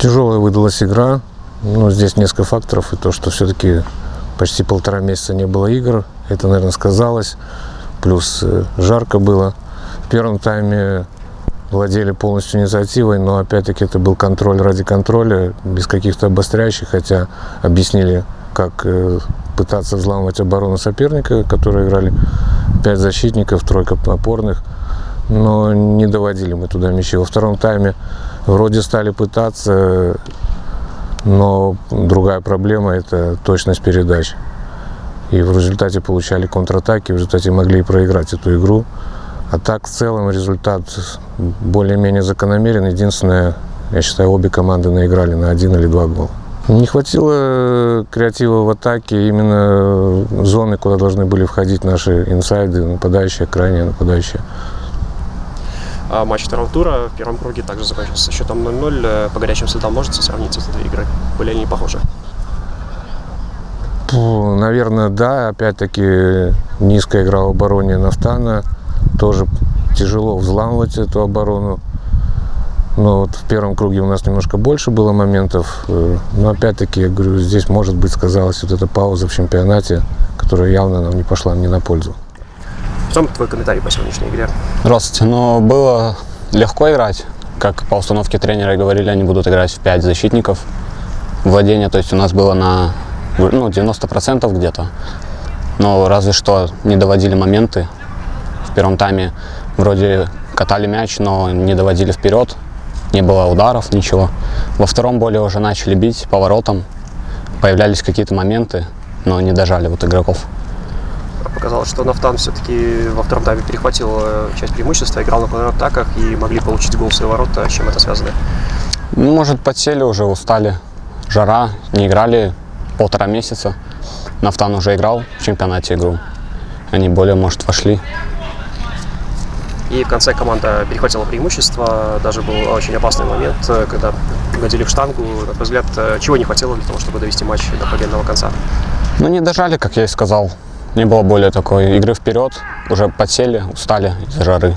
Тяжелая выдалась игра. Ну, здесь несколько факторов. И то, что все-таки почти полтора месяца не было игр, это, наверное, сказалось. Плюс жарко было. В первом тайме владели полностью инициативой, но опять-таки это был контроль ради контроля, без каких-то обостряющих, хотя объяснили, как пытаться взламывать оборону соперника, которые играли 5 защитников, тройка опорных, но не доводили мы туда мячи. Во втором тайме вроде стали пытаться, но другая проблема – это точность передач. И в результате получали контратаки, в результате могли и проиграть эту игру. А так, в целом, результат более-менее закономерен. Единственное, я считаю, обе команды наиграли на 1 или 2 гола. Не хватило креатива в атаке, именно в зоны, куда должны были входить наши инсайды, нападающие, крайние нападающие. Матч второго тура в первом круге также закончился счетом 0-0. По горячим следам можно сравнить эти две игры? Были они похожи? Наверное, да. Опять-таки, низкая игра в обороне «Нафтана». Тоже тяжело взламывать эту оборону. Но вот в первом круге у нас немножко больше было моментов. Но опять-таки, я говорю, здесь, может быть, сказалась вот эта пауза в чемпионате, которая явно нам не пошла не на пользу. Сам твой комментарий по сегодняшней игре? Здравствуйте. Но было легко играть. Как по установке тренера и говорили, они будут играть в 5 защитников. Владение, то есть у нас было на 90% где-то. Но разве что не доводили моменты. В первом тайме вроде катали мяч, но не доводили вперед, не было ударов, ничего. Во втором более уже начали бить поворотом, появлялись какие-то моменты, но не дожали вот игроков. Показалось, что «Нафтан» все-таки во втором тайме перехватил часть преимущества, играл на контратаках и могли получить гол в свои ворота. С чем это связано? Может, подсели уже, устали. Жара, не играли полтора месяца. «Нафтан» уже играл в чемпионате игру. Они более, может, вошли. И в конце команда перехватила преимущество, даже был очень опасный момент, когда угодили в штангу. На мой взгляд, чего не хватило для того, чтобы довести матч до победного конца? Ну, не дожали, как я и сказал. Не было более такой игры вперед, уже подсели, устали из-за жары.